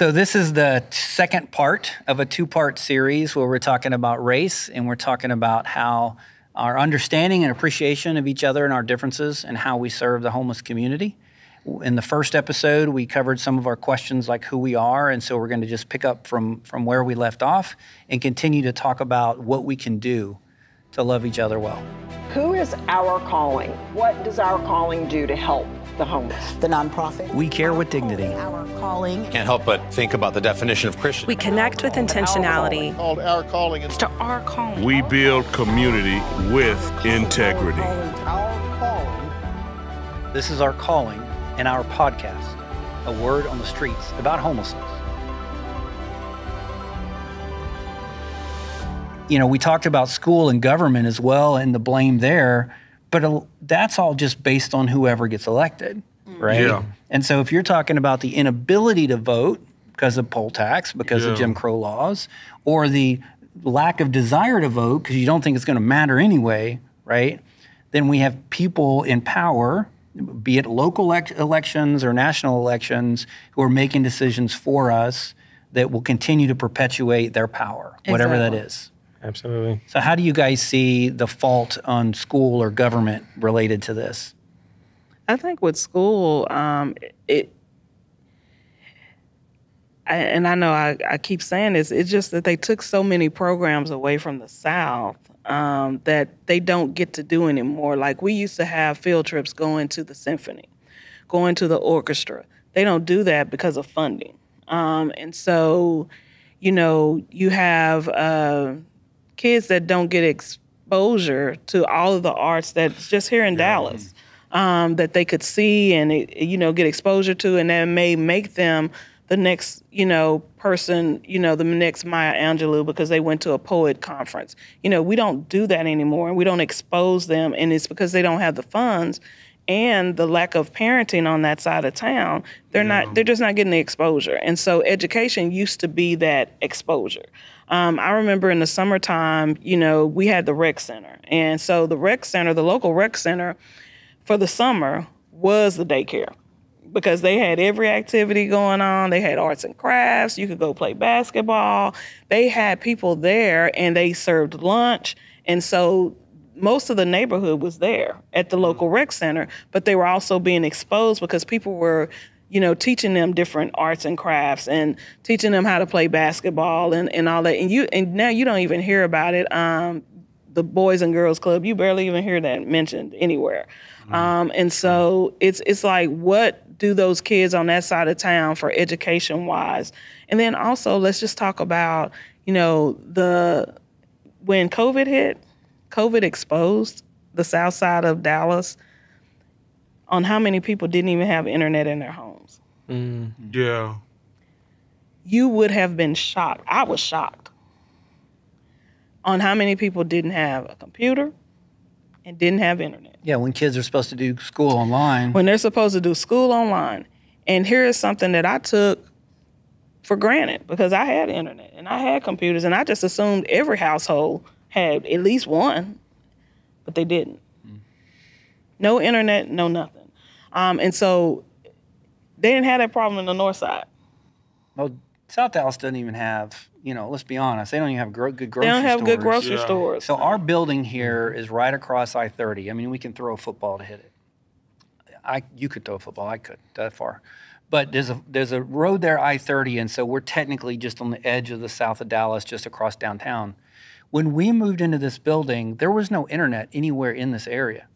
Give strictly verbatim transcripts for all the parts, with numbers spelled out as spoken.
So this is the second part of a two-part series where we're talking about race, and we're talking about how our understanding and appreciation of each other and our differences and how we serve the homeless community. In the first episode, we covered some of our questions like who we are, and so we're going to just pick up from, from where we left off and continue to talk about what we can do to love each other well. Who is Our Calling? What does Our Calling do to help the homeless? The nonprofit. We care with dignity. Our Calling. Can't help but think about the definition of Christian. We connect with intentionality. Called Our Calling. It's to Our Calling. We build community with integrity. Our Calling. This is Our Calling. In our podcast, A Word on the Streets, about homelessness. You know, we talked about school and government as well and the blame there, but that's all just based on whoever gets elected, right? Yeah. And so if you're talking about the inability to vote because of poll tax, because yeah. of Jim Crow laws, or the lack of desire to vote because you don't think it's going to matter anyway, right? Then we have people in power, be it local elections or national elections, who are making decisions for us that will continue to perpetuate their power, exactly. whatever that is. Absolutely. So how do you guys see the fault on school or government related to this? I think with school, um, it, I, and I know I, I keep saying this, it's just that they took so many programs away from the South. Um, that they don't get to do anymore. Like we used to have field trips going to the symphony, going to the orchestra. They don't do that because of funding. Um, and so, you know, you have uh, kids that don't get exposure to all of the arts that's just here in yeah. Dallas um, that they could see and, you know, get exposure to, and that may make them the next, you know, person, you know, the next Maya Angelou because they went to a poet conference. You know, we don't do that anymore, and we don't expose them, and it's because they don't have the funds and the lack of parenting on that side of town. They're yeah. not, they're just not getting the exposure. And so education used to be that exposure. Um, I remember in the summertime, you know, we had the rec center. And so the rec center, the local rec center for the summer was the daycare, because they had every activity going on. They had arts and crafts. You could go play basketball. They had people there, and they served lunch. And so most of the neighborhood was there at the local rec center, but they were also being exposed because people were, you know, teaching them different arts and crafts and teaching them how to play basketball and, and all that. And you and now you don't even hear about it. Um, the Boys and Girls Club, you barely even hear that mentioned anywhere. Mm-hmm. Um, and so it's it's like, what do those kids on that side of town for education-wise? And then also, let's just talk about, you know, the when COVID hit, COVID exposed the South Side of Dallas on how many people didn't even have internet in their homes. Mm, yeah. You would have been shocked. I was shocked on how many people didn't have a computer and didn't have internet. Yeah, when kids are supposed to do school online. When they're supposed to do school online. And here is something that I took for granted because I had internet and I had computers, and I just assumed every household had at least one, but they didn't. Mm. No internet, no nothing. Um, and so they didn't have that problem in the north side. Well, South Dallas doesn't even have, you know, let's be honest, they don't even have gro good grocery stores. They don't have stores. good grocery yeah. stores. So our building here is right across I thirty. I mean, we can throw a football to hit it. I, you could throw a football. I couldn't that far. But there's a, there's a road there, I thirty, and so we're technically just on the edge of the south of Dallas, just across downtown. When we moved into this building, there was no internet anywhere in this area.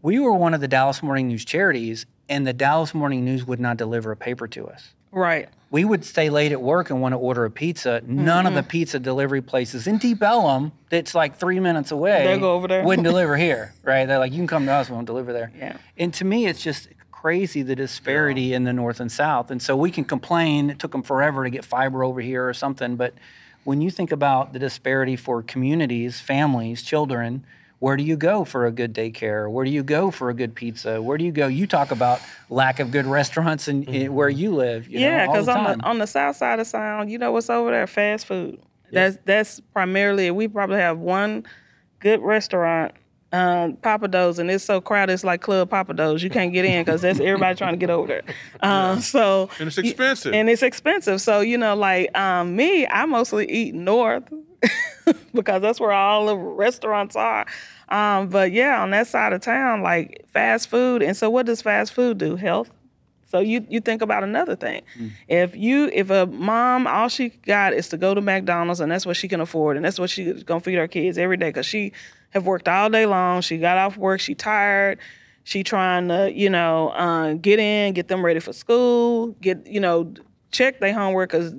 We were one of the Dallas Morning News charities, and the Dallas Morning News would not deliver a paper to us. Right. We would stay late at work and want to order a pizza. None mm-hmm. of the pizza delivery places in Deep Ellum, that's like three minutes away, they go over there. wouldn't deliver here, right? They're like, you can come to us, we won't deliver there. Yeah. And to me, it's just crazy, the disparity yeah. in the north and south. And so we can complain, it took them forever to get fiber over here or something. But when you think about the disparity for communities, families, children, where do you go for a good daycare? Where do you go for a good pizza? Where do you go? You talk about lack of good restaurants and mm-hmm. where you live. You yeah, because on the, on the south side of town, you know what's over there? Fast food. Yes. That's that's primarily. We probably have one good restaurant um, Papa Do's, and it's so crowded. It's like Club Papa Do's. You can't get in because that's everybody trying to get over there. Um, so and it's expensive. And it's expensive. So you know, like um, me, I mostly eat north because that's where all the restaurants are. Um, but yeah, on that side of town, like fast food. And so, what does fast food do? Health. So you, you think about another thing. Mm. If you if a mom, all she got is to go to McDonald's, and that's what she can afford, and that's what she's going to feed her kids every day because she have worked all day long. She got off work. She tired. She trying to, you know, uh, get in, get them ready for school, get, you know, check their homework because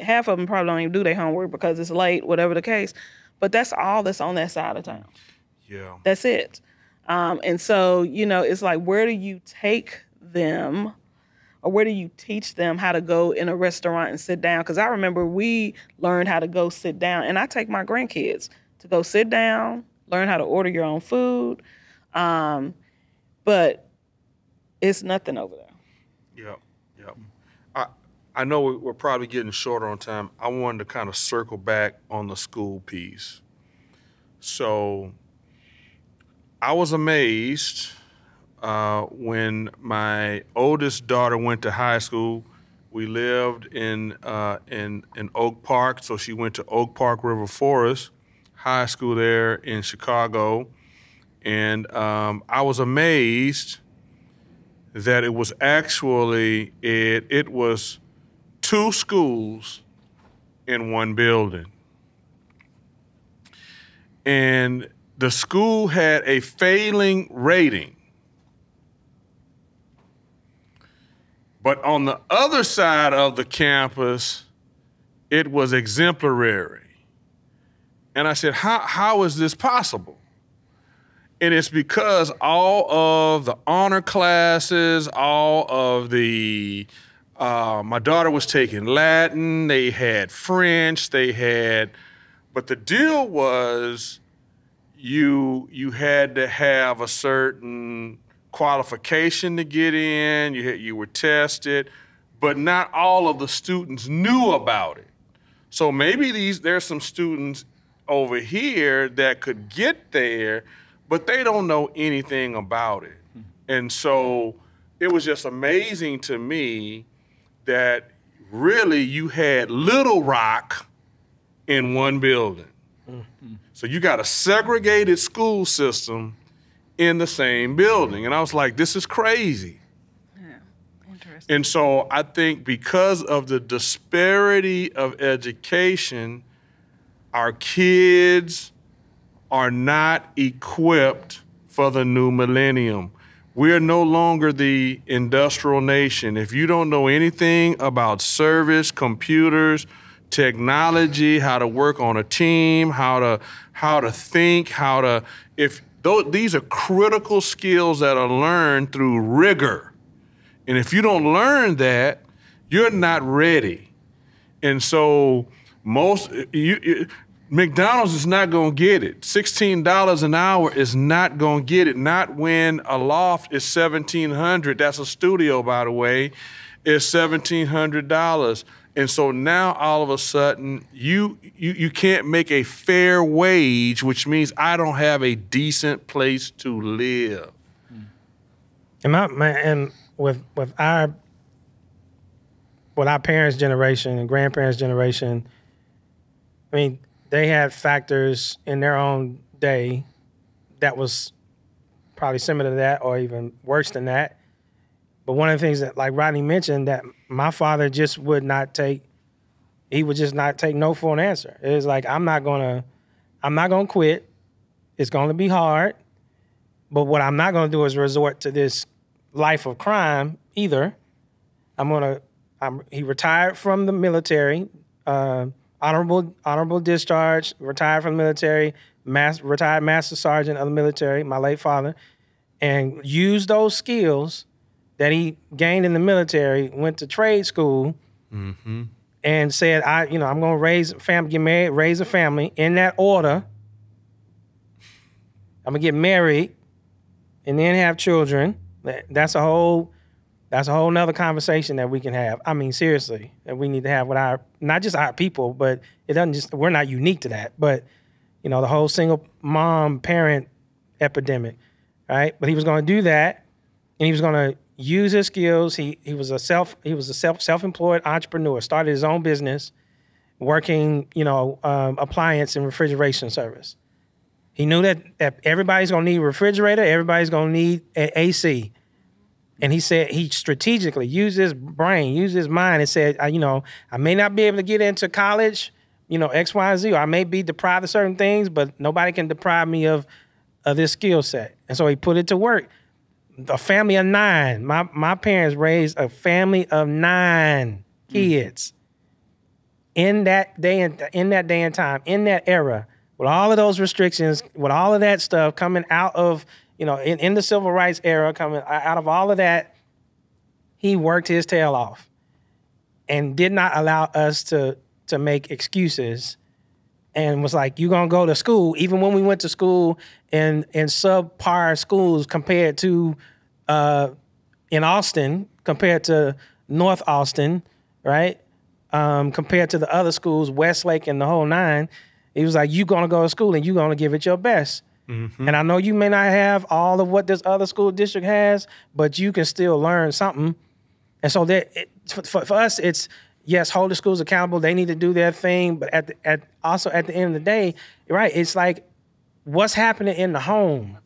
half of them probably don't even do their homework because it's late, whatever the case. But that's all that's on that side of town. Yeah. That's it. Um, and so, you know, it's like, where do you take them? Or where do you teach them how to go in a restaurant and sit down? Because I remember we learned how to go sit down. And I take my grandkids to go sit down, learn how to order your own food. Um, but it's nothing over there. Yeah, yeah. I, I know we're probably getting shorter on time. I wanted to kind of circle back on the school piece. So I was amazed Uh, when my oldest daughter went to high school. We lived in, uh, in, in Oak Park, so she went to Oak Park River Forest High School there in Chicago. And um, I was amazed that it was actually, it, it was two schools in one building. And the school had a failing rating. But on the other side of the campus, it was exemplary. And I said, how, how is this possible? And it's because all of the honor classes, all of the, uh, my daughter was taking Latin, they had French, they had, but the deal was you, you had to have a certain qualification to get in, you, you were tested, but not all of the students knew about it. So maybe these there's some students over here that could get there, but they don't know anything about it. And so it was just amazing to me that really you had Little Rock in one building. So you got a segregated school system in the same building. And I was like, this is crazy. Yeah, interesting. And so I think because of the disparity of education, our kids are not equipped for the new millennium. We're no longer the industrial nation. If you don't know anything about service, computers, technology, how to work on a team, how to, how to think, how to, if, these are critical skills that are learned through rigor. And if you don't learn that, you're not ready. And so most, you, you, McDonald's is not gonna get it. sixteen dollars an hour is not gonna get it. Not when a loft is seventeen hundred dollars, that's a studio by the way, is seventeen hundred dollars. And so now all of a sudden, you, you you can't make a fair wage, which means I don't have a decent place to live. And my, my and with with our with our parents' generation and grandparents' generation, I mean, they had factors in their own day that was probably similar to that or even worse than that. But one of the things that, like Rodney mentioned, that my father just would not take, he would just not take no for an answer. It was like, I'm not gonna, I'm not gonna quit. It's gonna be hard. But what I'm not gonna do is resort to this life of crime either. I'm gonna, I'm, he retired from the military, uh, honorable honorable discharge, retired from the military, mass, retired master sergeant of the military, my late father, and used those skills that he gained in the military, went to trade school, mm-hmm. and said, "I, you know, I'm going to raise a family, get married, raise a family in that order. I'm gonna get married, and then have children." That's a whole, that's a whole nother conversation that we can have. I mean, seriously, that we need to have with our, not just our people, but it doesn't just, we're not unique to that. But you know, the whole single mom parent epidemic, right? But he was going to do that, and he was going to use his skills. He he was a self he was a self self-employed entrepreneur. Started his own business, working you know um, appliance and refrigeration service. He knew that, that everybody's going to need a refrigerator, everybody's going to need an A C. And he said he strategically used his brain, used his mind and said, I, you know, I may not be able to get into college, you know, X, Y, and Z. Or I may be deprived of certain things, but nobody can deprive me of, of this skill set. And so he put it to work. A family of nine. My, my parents raised a family of nine kids. Mm. In that day and in that day and time, in that era, with all of those restrictions, with all of that stuff coming out of, you know, in, in the civil rights era, coming out of all of that, he worked his tail off and did not allow us to, to make excuses and was like, you're going to go to school. Even when we went to school in, in subpar schools compared to uh, in Austin, compared to North Austin, right, um, compared to the other schools, Westlake and the whole nine, he was like, you're going to go to school and you're going to give it your best. Mm-hmm. And I know you may not have all of what this other school district has, but you can still learn something. And so that it, for, for us, it's, yes, hold the schools accountable. They need to do their thing. But at, the, at also at the end of the day, right, it's like what's happening in the home?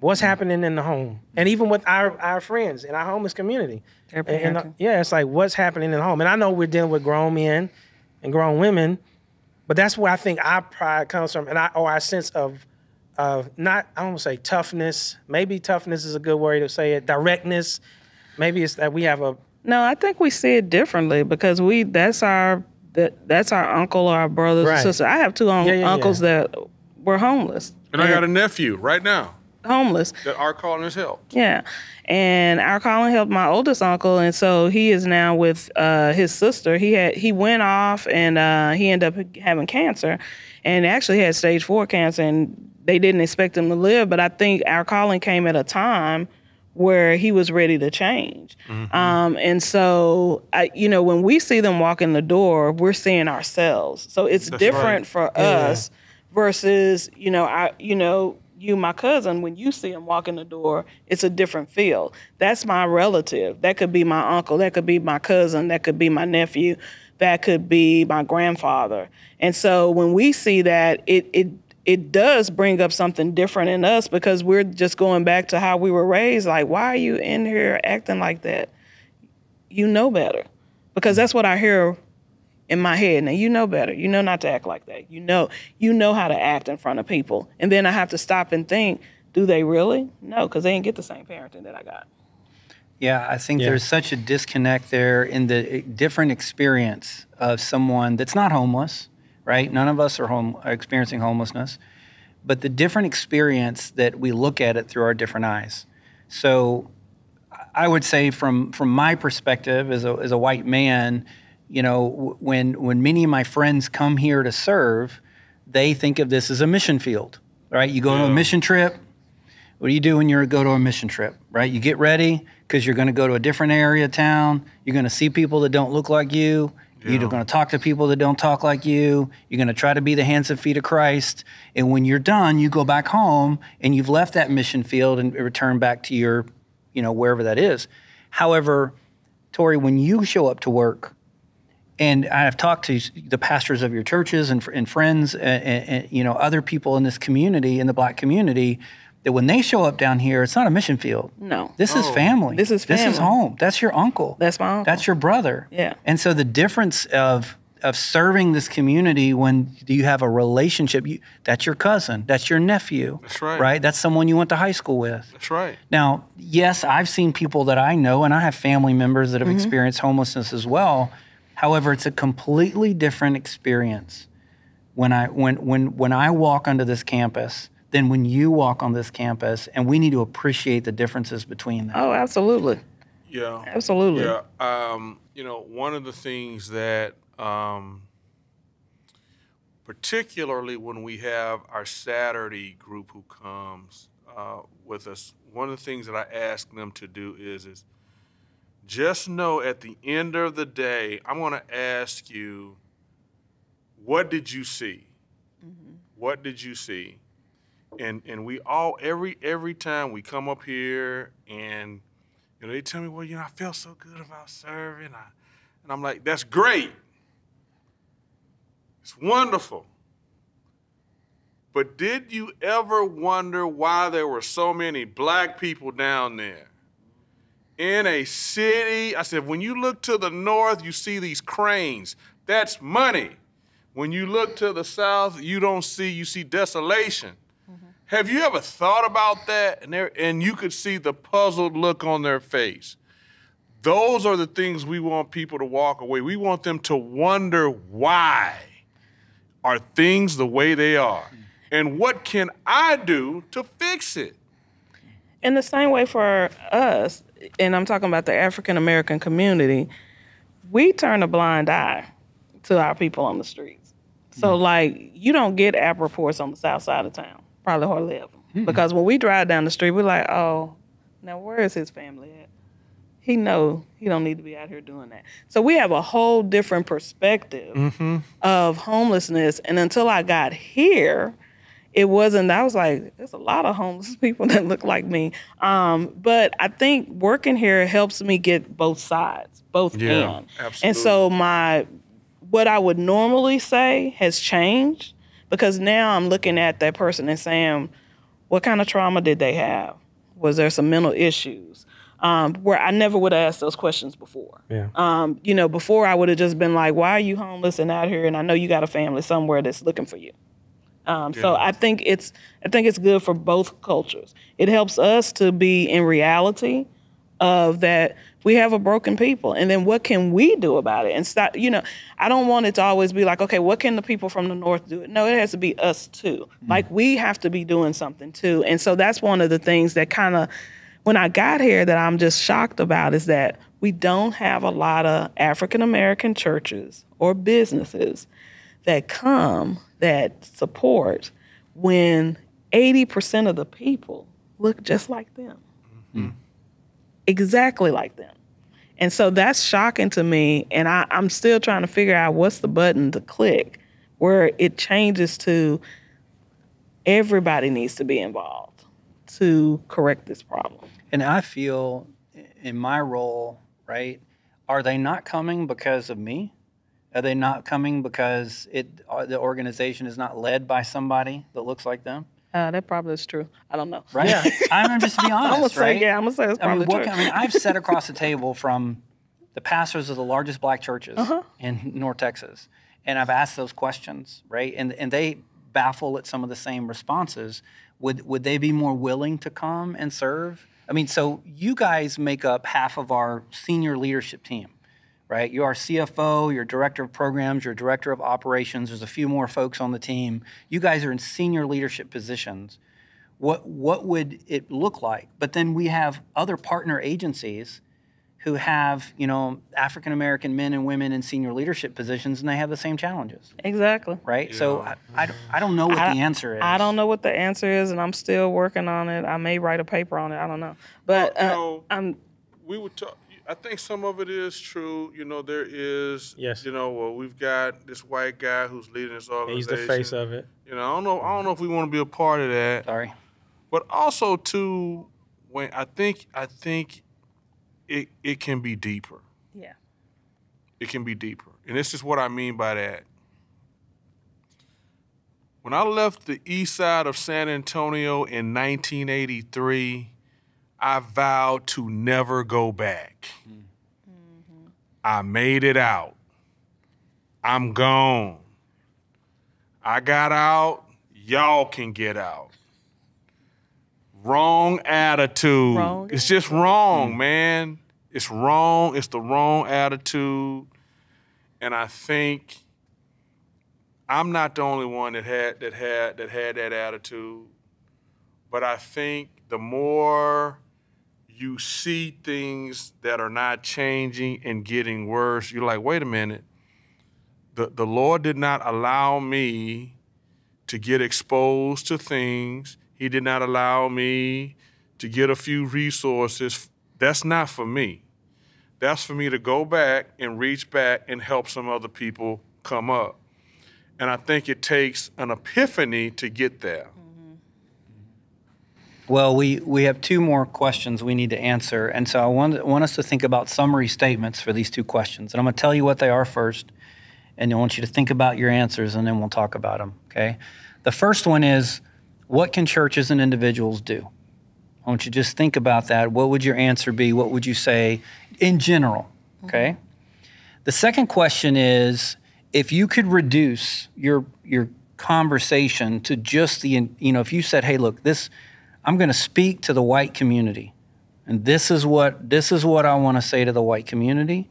What's happening in the home? And even with our, our friends in our homeless community. And, and, yeah, it's like what's happening in the home. And I know we're dealing with grown men and grown women, but that's where I think our pride comes from and I, or our sense of, of not, I don't want to say toughness. Maybe toughness is a good way to say it. Directness. Maybe it's that we have a... No, I think we see it differently because we that's our that, that's our uncle or our brothers right. and sisters. I have two un yeah, yeah, uncles yeah. that were homeless. And, and I got a nephew right now. Homeless. That Our Calling has helped. Yeah. And Our Calling helped my oldest uncle, and so he is now with uh, his sister. He had he went off, and uh, he ended up having cancer, and actually had stage four cancer, and they didn't expect him to live. But I think Our Calling came at a time where he was ready to change. Mm-hmm. um, and so, I, you know, when we see them walk in the door, we're seeing ourselves. So it's That's different right. for yeah. us versus, you know, I, you know, you, my cousin, when you see him walk in the door, it's a different feel. That's my relative. That could be my uncle. That could be my cousin. That could be my nephew. That could be my grandfather. And so when we see that, it it it does bring up something different in us because we're just going back to how we were raised. Like, why are you in here acting like that? You know better. Because that's what I hear in my head. Now, you know better. You know not to act like that. You know, you know how to act in front of people. And then I have to stop and think, do they really? No, because they didn't get the same parenting that I got. Yeah, I think yeah. there's such a disconnect there in the different experience of someone that's not homeless. Right? None of us are, home, are experiencing homelessness, but the different experience that we look at it through our different eyes. So I would say from, from my perspective as a, as a white man, you know, when, when many of my friends come here to serve, they think of this as a mission field, right? You go yeah. to a mission trip. What do you do when you go to a mission trip, right? You get ready because you're going to go to a different area of town. You're going to see people that don't look like you. You're going to talk to people that don't talk like you. You're going to try to be the hands and feet of Christ. And when you're done, you go back home and you've left that mission field and return back to your, you know, wherever that is. However, Tori, when you show up to work, and I've talked to the pastors of your churches and, and friends and, and, you know, other people in this community, in the black community, that when they show up down here, it's not a mission field. No. This oh. is family. This is family. This is home. That's your uncle. That's my uncle. That's your brother. Yeah. And so the difference of of serving this community when you have a relationship, you, that's your cousin. That's your nephew. That's right. Right? That's someone you went to high school with. That's right. Now, yes, I've seen people that I know, and I have family members that have mm-hmm. experienced homelessness as well. However, it's a completely different experience when I, when, when, when I walk onto this campus than when you walk on this campus, and we need to appreciate the differences between them. Oh, absolutely. Yeah. Absolutely. Yeah. Um, you know, one of the things that, um, particularly when we have our Saturday group who comes uh, with us, one of the things that I ask them to do is, is just know at the end of the day, I'm going to ask you, what did you see? Mm-hmm. What did you see? And and we all, every every time we come up here and, you know, they tell me, well, you know, I felt so good about serving. I, and I'm like, that's great. It's wonderful. But did you ever wonder why there were so many black people down there? In a city, I said, when you look to the north, you see these cranes. That's money. When you look to the south, you don't see, you see desolation. Mm-hmm. Have you ever thought about that? And, there, and you could see the puzzled look on their face. Those are the things we want people to walk away. We want them to wonder, why are things the way they are? And what can I do to fix it? In the same way for us, and I'm talking about the African-American community, we turn a blind eye to our people on the streets. So, mm-hmm. like, you don't get app reports on the south side of town, probably hardly ever. Mm-hmm. Because when we drive down the street, we're like, oh, now where is his family at? He know he don't need to be out here doing that. So we have a whole different perspective mm-hmm. of homelessness. And until I got here, it wasn't, I was like, there's a lot of homeless people that look like me. Um, but I think working here helps me get both sides, both yeah, in. Absolutely. And so my, what I would normally say has changed, because now I'm looking at that person and saying, what kind of trauma did they have? Was there some mental issues? Um, where I never would have asked those questions before. Yeah. Um, you know, before I would have just been like, why are you homeless and out here? And I know you got a family somewhere that's looking for you. Um, yeah. So I think it's I think it's good for both cultures. It helps us to be in reality of that we have a broken people, and then what can we do about it? And stop, you know, I don't want it to always be like, okay, what can the people from the north do? No, it has to be us too. Mm. Like we have to be doing something too. And so that's one of the things that kind of, when I got here, that I'm just shocked about is that we don't have a lot of African American churches or businesses that come that support when eighty percent of the people look just like them. Mm-hmm. Exactly like them. And so that's shocking to me. And I, I'm still trying to figure out what's the button to click where it changes to everybody needs to be involved to correct this problem. And I feel in my role, right, are they not coming because of me? Are they not coming because it uh, the organization is not led by somebody that looks like them? Uh, that probably is true. I don't know. Right? Yeah. I'm just to be honest, I'm gonna say, right? Yeah, I'm going to say it's probably I mean, true. What, I mean, I've sat across the table from the pastors of the largest black churches uh-huh. in North Texas, and I've asked those questions, right? And and they baffle at some of the same responses. Would, would they be more willing to come and serve? I mean, so you guys make up half of our senior leadership team. Right? You're our C F O, you're director of programs, you're director of operations. There's a few more folks on the team. You guys are in senior leadership positions. What, what would it look like? But then we have other partner agencies who have, you know, African-American men and women in senior leadership positions, and they have the same challenges. Exactly. Right? Yeah. So I, I, I don't know what I, the answer is. I don't know what the answer is, and I'm still working on it. I may write a paper on it. I don't know. But well, uh, no, I'm... We would talk... I think some of it is true. You know, there is, yes. you know, well, we've got this white guy who's leading this organization. He's the face of it. You know, I don't know, I don't know if we want to be a part of that. Sorry. But also, too, when I think I think it it can be deeper. Yeah. It can be deeper. And this is what I mean by that. When I left the east side of San Antonio in nineteen eighty-three, I vowed to never go back. Mm-hmm. I made it out. I'm gone. I got out. Y'all can get out. Wrong attitude. Wrong. It's just wrong, mm-hmm. man. It's wrong. It's the wrong attitude. And I think I'm not the only one that had that had that had that attitude. But I think the more you see things that are not changing and getting worse, you're like, wait a minute, the, the Lord did not allow me to get exposed to things. He did not allow me to get a few resources. That's not for me. That's for me to go back and reach back and help some other people come up. And I think it takes an epiphany to get there. Mm-hmm. Well, we, we have two more questions we need to answer. And so I want, want us to think about summary statements for these two questions. And I'm going to tell you what they are first, and I want you to think about your answers, and then we'll talk about them, okay? The first one is, what can churches and individuals do? I want you to just think about that. What would your answer be? What would you say in general, okay? Mm-hmm. The second question is, if you could reduce your, your conversation to just the, you know, if you said, hey, look, this, I'm going to speak to the white community, and this is what, this is what I want to say to the white community,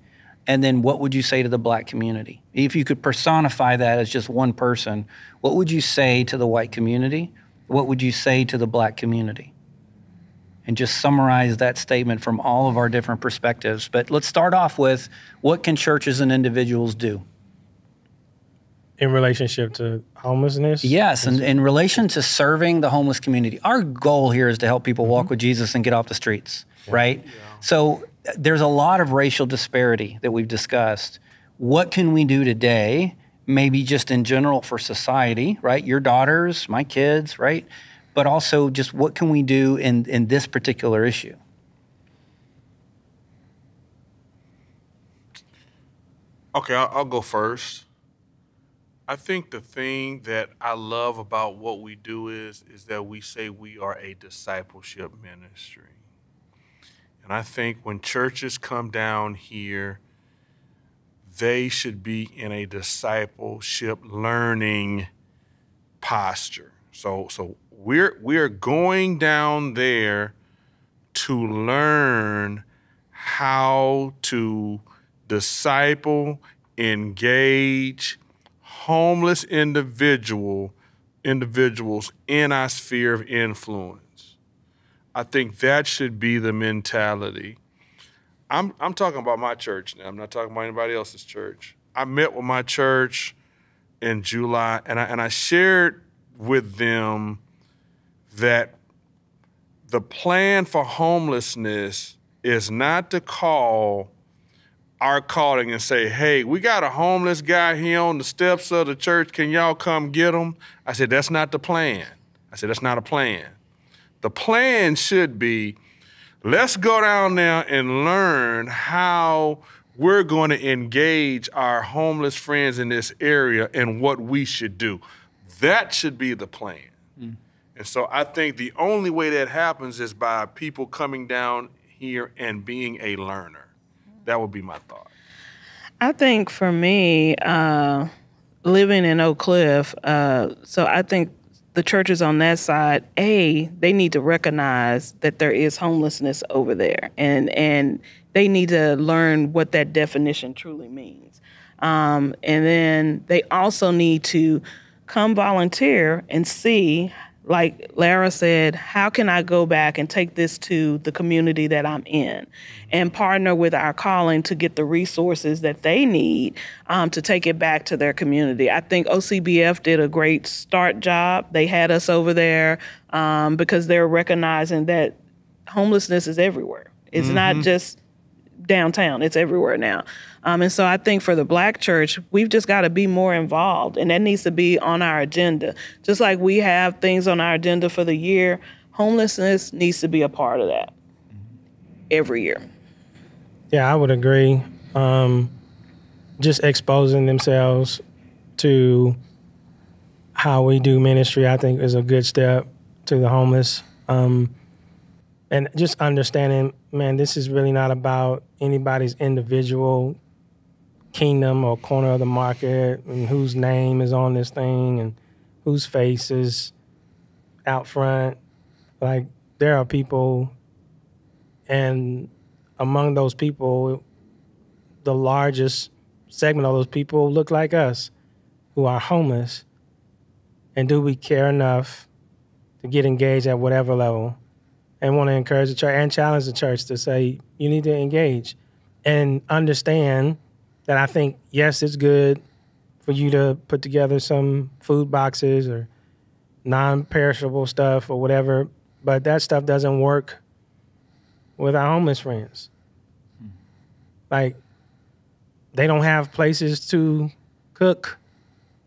and then what would you say to the black community? If you could personify that as just one person, what would you say to the white community? What would you say to the black community? And just summarize that statement from all of our different perspectives. But let's start off with, what can churches and individuals do? In relationship to homelessness? Yes, and in relation to serving the homeless community. Our goal here is to help people mm-hmm. walk with Jesus and get off the streets, yeah. right? Yeah. So there's a lot of racial disparity that we've discussed. What can we do today, maybe just in general for society, right? Your daughters, my kids, right? But also just what can we do in, in this particular issue? Okay, I'll, I'll go first. I think the thing that I love about what we do is, is that we say we are a discipleship ministry. And I think when churches come down here, they should be in a discipleship learning posture. So, so we're, we're going down there to learn how to disciple, engage, homeless individual individuals in our sphere of influence. I think that should be the mentality. I'm, I'm talking about my church now. I'm not talking about anybody else's church. I met with my church in July, and I, and I shared with them that the plan for homelessness is not to call Our Calling and say, hey, we got a homeless guy here on the steps of the church. Can y'all come get him? I said, that's not the plan. I said, that's not a plan. The plan should be, let's go down there and learn how we're going to engage our homeless friends in this area and what we should do. That should be the plan. Mm. And so I think the only way that happens is by people coming down here and being a learner. That would be my thought. I think for me, uh, living in Oak Cliff, uh, so I think the churches on that side, A, they need to recognize that there is homelessness over there, and, and they need to learn what that definition truly means. Um, and then they also need to come volunteer and see, like Lara said, how can I go back and take this to the community that I'm in and partner with Our Calling to get the resources that they need um, to take it back to their community. I think O C B F did a great start job. They had us over there um, because they're recognizing that homelessness is everywhere. It's mm-hmm. not just downtown. It's everywhere now. Um, and so I think for the black church, we've just got to be more involved, and that needs to be on our agenda. Just like we have things on our agenda for the year, homelessness needs to be a part of that every year. Yeah, I would agree. Um, just exposing themselves to how we do ministry, I think, is a good step to the homeless. Um, and just understanding, man, this is really not about anybody's individual kingdom or corner of the market and whose name is on this thing and whose face is out front. Like, there are people, and among those people, the largest segment of those people look like us, who are homeless. And do we care enough to get engaged at whatever level? And want to encourage the church and challenge the church to say, you need to engage and understand that I think, yes, it's good for you to put together some food boxes or non-perishable stuff or whatever, but that stuff doesn't work with our homeless friends. Hmm. Like, they don't have places to cook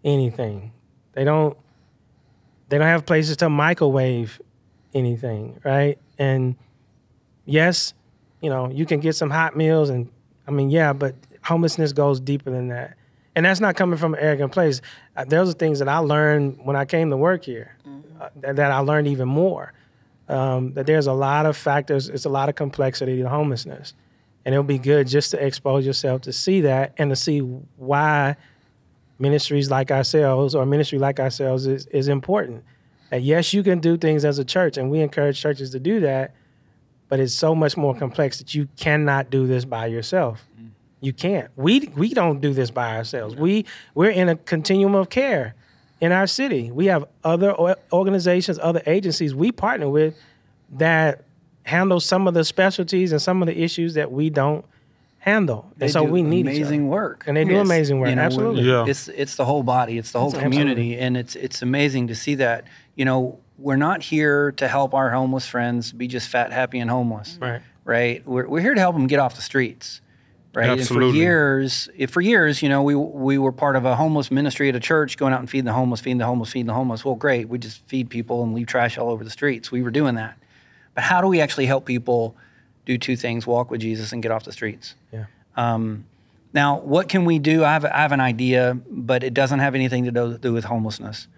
anything. They don't, they don't have places to microwave anything, right? And yes, you know, you can get some hot meals and, I mean, yeah, but homelessness goes deeper than that. And that's not coming from an arrogant place. Those are things that I learned when I came to work here, mm-hmm. uh, that, that I learned even more, um, that there's a lot of factors, it's a lot of complexity to homelessness. And it'll be good just to expose yourself to see that and to see why ministries like ourselves or ministry like ourselves is, is important. That yes, you can do things as a church, and we encourage churches to do that, but it's so much more complex that you cannot do this by yourself. Mm. You can't. We we don't do this by ourselves. Yeah. We, we're in a continuum of care in our city. We have other organizations, other agencies we partner with that handle some of the specialties and some of the issues that we don't handle. They and so do we need amazing work. And they do yes. amazing work. You know, absolutely. Yeah. It's it's the whole body, it's the whole it's community. Absolutely. And it's it's amazing to see that. You know, we're not here to help our homeless friends be just fat, happy, and homeless. Right. Right. We're we're here to help them get off the streets. Right. Absolutely. And for years, if for years, you know, we we were part of a homeless ministry at a church, going out and feeding the homeless, feeding the homeless, feeding the homeless. Well, great. We just feed people and leave trash all over the streets. We were doing that. But how do we actually help people do two things: walk with Jesus and get off the streets? Yeah. Um, now, what can we do? I have, I have an idea, but it doesn't have anything to do, do with homelessness.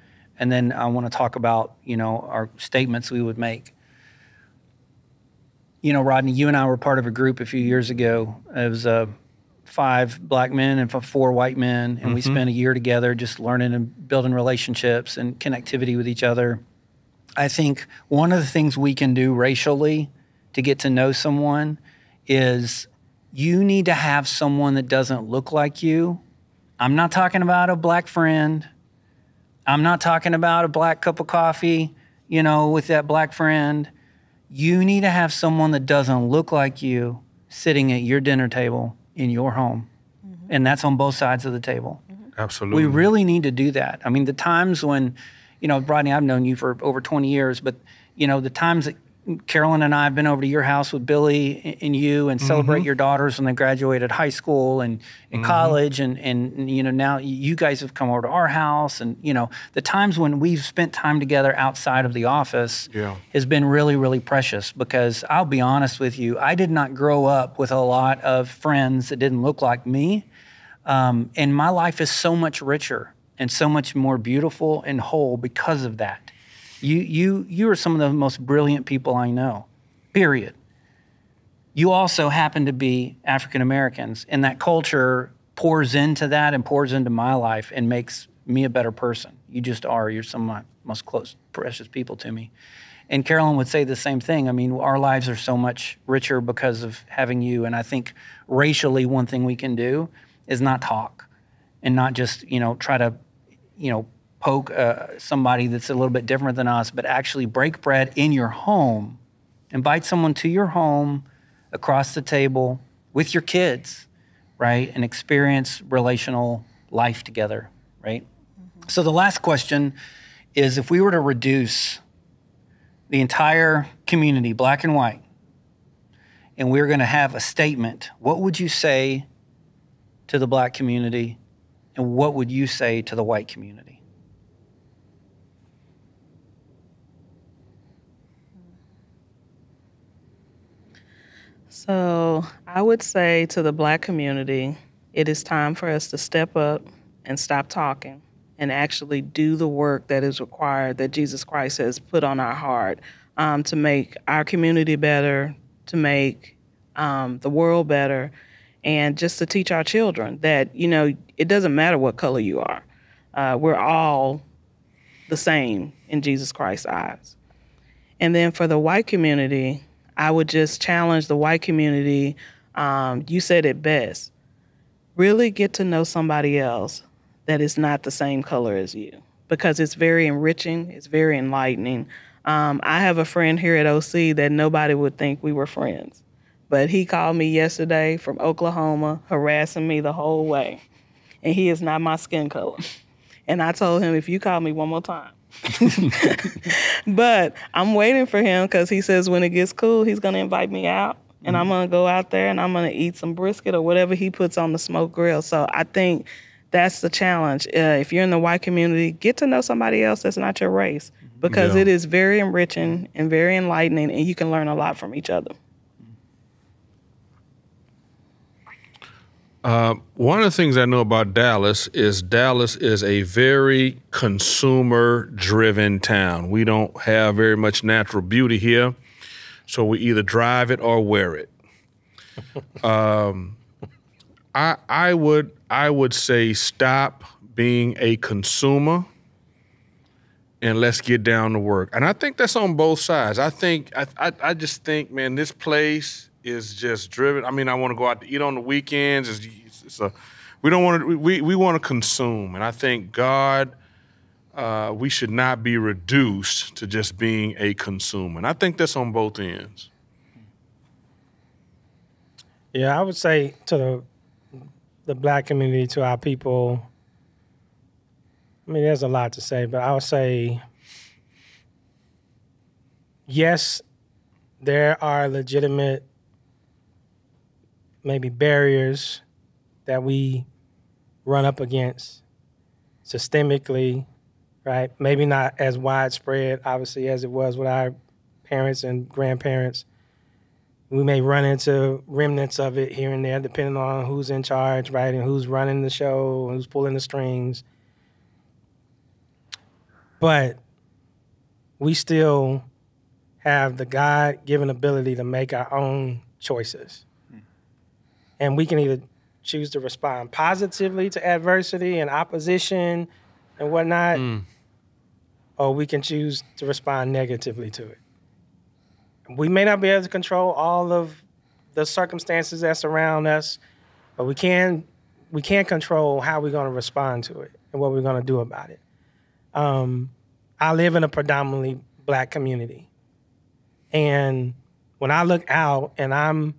And then I want to talk about, you know, our statements we would make. You know, Rodney, you and I were part of a group a few years ago. It was uh, five black men and four white men, and mm-hmm. we spent a year together just learning and building relationships and connectivity with each other. I think one of the things we can do racially to get to know someone is you need to have someone that doesn't look like you. I'm not talking about a black friend. I'm not talking about a black cup of coffee, you know, with that black friend. You need to have someone that doesn't look like you sitting at your dinner table in your home. Mm-hmm. And that's on both sides of the table. Mm-hmm. Absolutely. We really need to do that. I mean, the times when, you know, Rodney, I've known you for over twenty years, but, you know, the times that Carolyn and I have been over to your house with Billy and you and celebrate mm-hmm. your daughters when they graduated high school and, and mm-hmm. college. And, and, you know, now you guys have come over to our house. And, you know, the times when we've spent time together outside of the office yeah. has been really, really precious, because I'll be honest with you, I did not grow up with a lot of friends that didn't look like me. Um, and my life is so much richer and so much more beautiful and whole because of that. You, you, you are some of the most brilliant people I know, period. You also happen to be African-Americans, and that culture pours into that and pours into my life and makes me a better person. You just are. You're some of my most close, precious people to me. And Carolyn would say the same thing. I mean, our lives are so much richer because of having you. And I think racially, one thing we can do is not talk and not just, you know, try to, you know, poke uh, somebody that's a little bit different than us, but actually break bread in your home. Invite someone to your home, across the table, with your kids, right? And experience relational life together, right? Mm-hmm. So the last question is, if we were to reduce the entire community, black and white, and we we're gonna have a statement, what would you say to the black community? And what would you say to the white community? So I would say to the black community, it is time for us to step up and stop talking and actually do the work that is required, that Jesus Christ has put on our heart um, to make our community better, to make um, the world better, and just to teach our children that, you know, it doesn't matter what color you are. Uh, we're all the same in Jesus Christ's eyes. And then for the white community, I would just challenge the white community. Um, you said it best. Really get to know somebody else that is not the same color as you, because it's very enriching. It's very enlightening. Um, I have a friend here at O C that nobody would think we were friends, but he called me yesterday from Oklahoma, harassing me the whole way, and he is not my skin color. And I told him, if you call me one more time, but I'm waiting for him, because he says when it gets cool, he's going to invite me out, and mm-hmm. I'm going to go out there and I'm going to eat some brisket or whatever he puts on the smoke grill. So I think that's the challenge. Uh, if you're in the white community, get to know somebody else that's not your race. Mm-hmm. because yeah. it is very enriching and very enlightening, and you can learn a lot from each other. Uh, one of the things I know about Dallas is Dallas is a very consumer-driven town. We don't have very much natural beauty here, so we either drive it or wear it. um, I, I would I would say stop being a consumer and let's get down to work. And I think that's on both sides. I think I I, I just think, man, this place is just driven. I mean, I want to go out to eat on the weekends. It's, it's a, we don't want to. We we want to consume, and I think God, uh, we should not be reduced to just being a consumer. And I think that's on both ends. Yeah, I would say to the the black community, to our people. I mean, there's a lot to say, but I would say yes, there are legitimate maybe barriers that we run up against systemically, right? Maybe not as widespread, obviously, as it was with our parents and grandparents. We may run into remnants of it here and there, depending on who's in charge, right, and who's running the show, who's pulling the strings. But we still have the God-given ability to make our own choices. And we can either choose to respond positively to adversity and opposition and whatnot, mm. or we can choose to respond negatively to it. We may not be able to control all of the circumstances that surround us, but we can we can control how we're going to respond to it and what we're going to do about it. Um, I live in a predominantly black community. And when I look out and I'm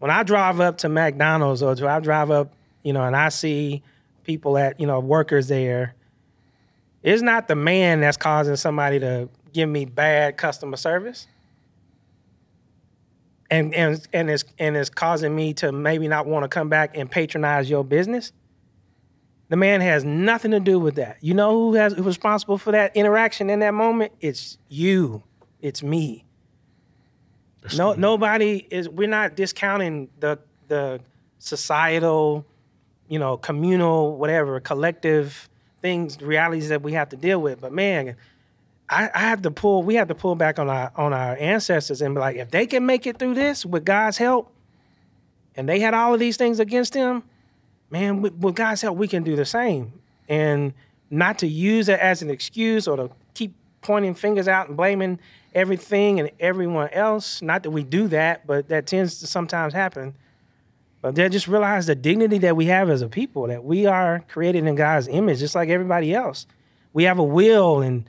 When I drive up to McDonald's or I drive up, you know, and I see people at, you know, workers there, it's not the man that's causing somebody to give me bad customer service. And and and it's and it's causing me to maybe not want to come back and patronize your business. The man has nothing to do with that. You know who has who's responsible for that interaction in that moment? It's you. It's me. No, nobody is. We're not discounting the the societal, you know, communal, whatever, collective things, realities that we have to deal with. But man, I, I have to pull. We have to pull back on our on our ancestors and be like, if they can make it through this with God's help, and they had all of these things against them, man, with, with God's help, we can do the same. And not to use it as an excuse or to keep pointing fingers out and blaming everything and everyone else. Not that we do that, but that tends to sometimes happen. But they just realize the dignity that we have as a people, that we are created in God's image, just like everybody else. We have a will and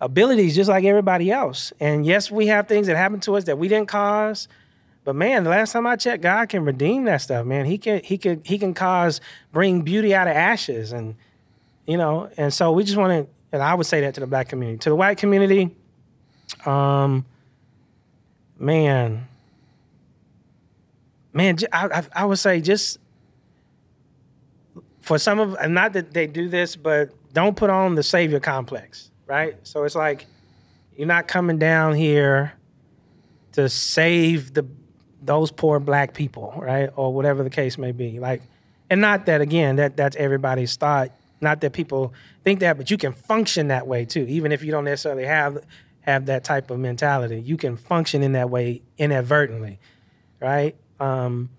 abilities just like everybody else. And yes, we have things that happen to us that we didn't cause. But man, the last time I checked, God can redeem that stuff, man. He can, he can, he can cause, bring beauty out of ashes. And, you know, and so we just want to, and I would say that to the black community. To the white community, Um, man, man, I, I, I would say just for some of, and not that they do this, but don't put on the savior complex, right? So it's like, you're not coming down here to save the, those poor black people, right? Or whatever the case may be. Like, and not that, again, that that's everybody's thought. Not that people think that, but you can function that way too, even if you don't necessarily have have that type of mentality. You can function in that way inadvertently, right? Um,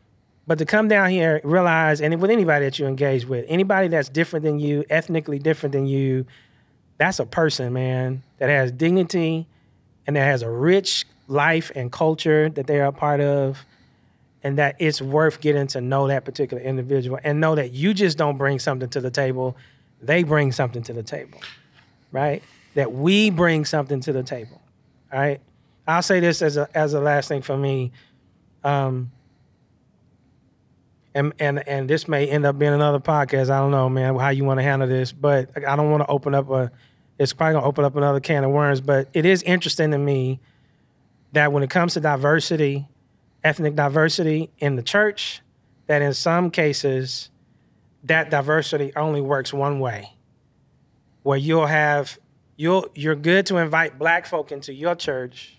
but to come down here, realize, and with anybody that you engage with, anybody that's different than you, ethnically different than you, that's a person, man, that has dignity and that has a rich life and culture that they are a part of, and that it's worth getting to know that particular individual and know that you just don't bring something to the table. They bring something to the table, right? That we bring something to the table, all right? I'll say this as a as a last thing for me, um, and and and this may end up being another podcast. I don't know, man, how you want to handle this, but I don't want to open up a. It's probably gonna open up another can of worms. But it is interesting to me that when it comes to diversity, ethnic diversity in the church, that in some cases, that diversity only works one way, where you'll have. you'll, you're good to invite black folk into your church,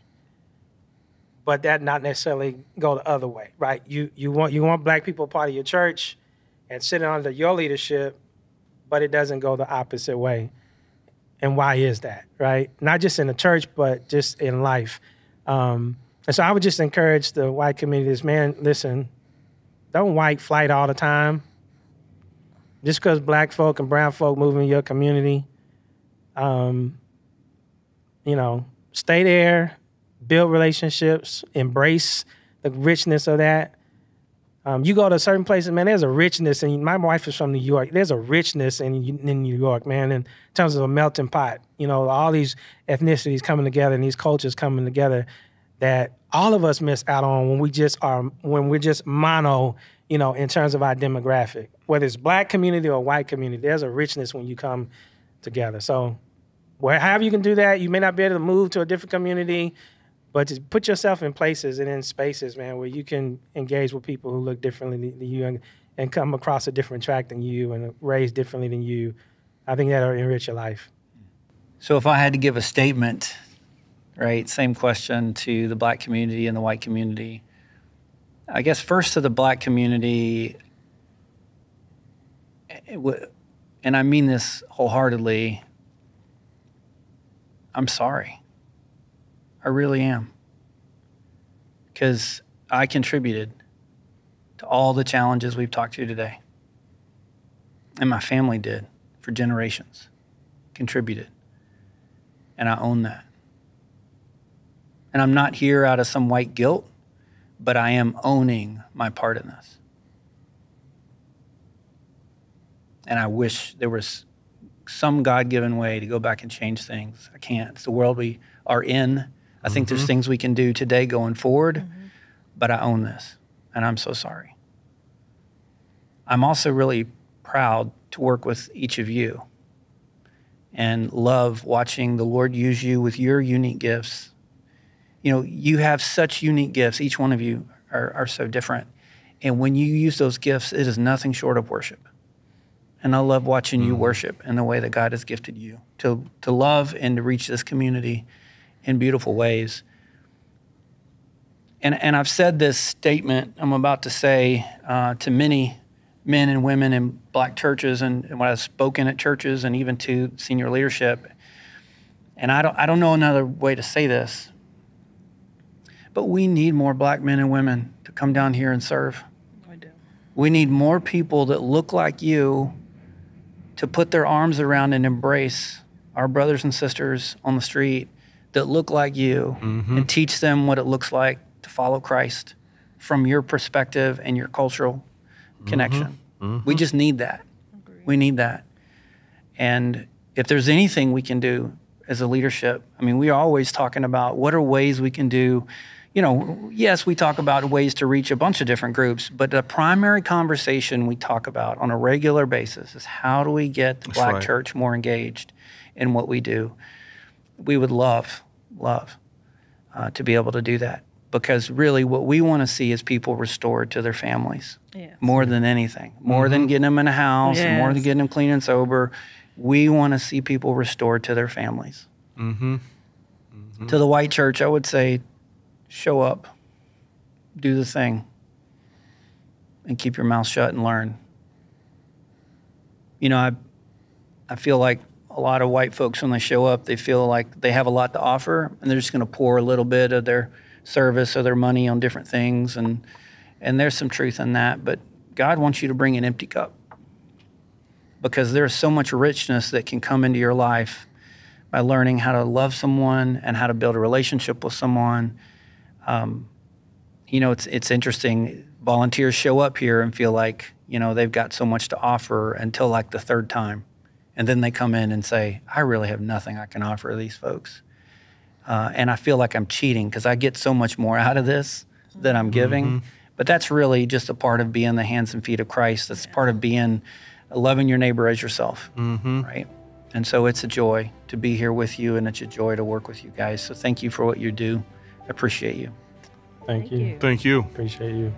but that not necessarily go the other way, right? You you want you want black people part of your church and sitting under your leadership, but it doesn't go the opposite way. And why is that, right? Not just in the church, but just in life. Um, and so I would just encourage the white communities, man, listen, don't white flight all the time. Just because black folk and brown folk move in your community, um, you know, stay there, build relationships, embrace the richness of that. Um, you go to certain places, man, there's a richness. And my wife is from New York. There's a richness in, in New York, man, in terms of a melting pot. You know, all these ethnicities coming together and these cultures coming together that all of us miss out on when we just are, when we're just mono, you know, in terms of our demographic. Whether it's black community or white community, there's a richness when you come together. So however you can do that, you may not be able to move to a different community, but to put yourself in places and in spaces, man, where you can engage with people who look differently than you and, and come across a different track than you and raised differently than you. I think that'll enrich your life. So if I had to give a statement, right, same question to the black community and the white community, I guess first to the black community, and I mean this wholeheartedly, I'm sorry. I really am, because I contributed to all the challenges we've talked to today, and my family did for generations, contributed, and I own that. And I'm not here out of some white guilt, but I am owning my part in this. And I wish there was some God-given way to go back and change things. I can't. It's the world we are in. I think mm-hmm. there's things we can do today going forward, mm-hmm. but I own this, and I'm so sorry. I'm also really proud to work with each of you and love watching the Lord use you with your unique gifts. You know, you have such unique gifts. Each one of you are, are so different. And when you use those gifts, it is nothing short of worship. And I love watching mm-hmm. you worship in the way that God has gifted you to, to love and to reach this community in beautiful ways. And, and I've said this statement I'm about to say uh, to many men and women in black churches and, and when I've spoken at churches and even to senior leadership. And I don't, I don't know another way to say this, but we need more black men and women to come down here and serve. I do. We need more people that look like you to put their arms around and embrace our brothers and sisters on the street that look like you mm-hmm. and teach them what it looks like to follow Christ from your perspective and your cultural mm-hmm. connection. Mm-hmm. We just need that. Agreed. We need that. And if there's anything we can do as a leadership, I mean, we're always talking about what are ways we can do, you know, yes, we talk about ways to reach a bunch of different groups, but the primary conversation we talk about on a regular basis is how do we get the That's black right. church more engaged in what we do? We would love, love uh, to be able to do that, because really what we want to see is people restored to their families yes. more than anything, more mm-hmm. than getting them in a house, yes. more than getting them clean and sober. We want to see people restored to their families. Mm-hmm. Mm-hmm. To the white church, I would say, show up, do the thing, and keep your mouth shut and learn. You know, I, I feel like a lot of white folks, when they show up, they feel like they have a lot to offer, and they're just going to pour a little bit of their service or their money on different things, and and there's some truth in that. But God wants you to bring an empty cup, because there's so much richness that can come into your life by learning how to love someone and how to build a relationship with someone. Um, you know, it's it's interesting. Volunteers show up here and feel like, you know, they've got so much to offer until like the third time. And then they come in and say, I really have nothing I can offer these folks. Uh, and I feel like I'm cheating because I get so much more out of this than I'm giving. Mm-hmm. But that's really just a part of being the hands and feet of Christ. That's yeah. part of being, loving your neighbor as yourself, mm-hmm. right? And so it's a joy to be here with you, and it's a joy to work with you guys. So thank you for what you do. I appreciate you. Thank, thank you. you. Thank you. Appreciate you.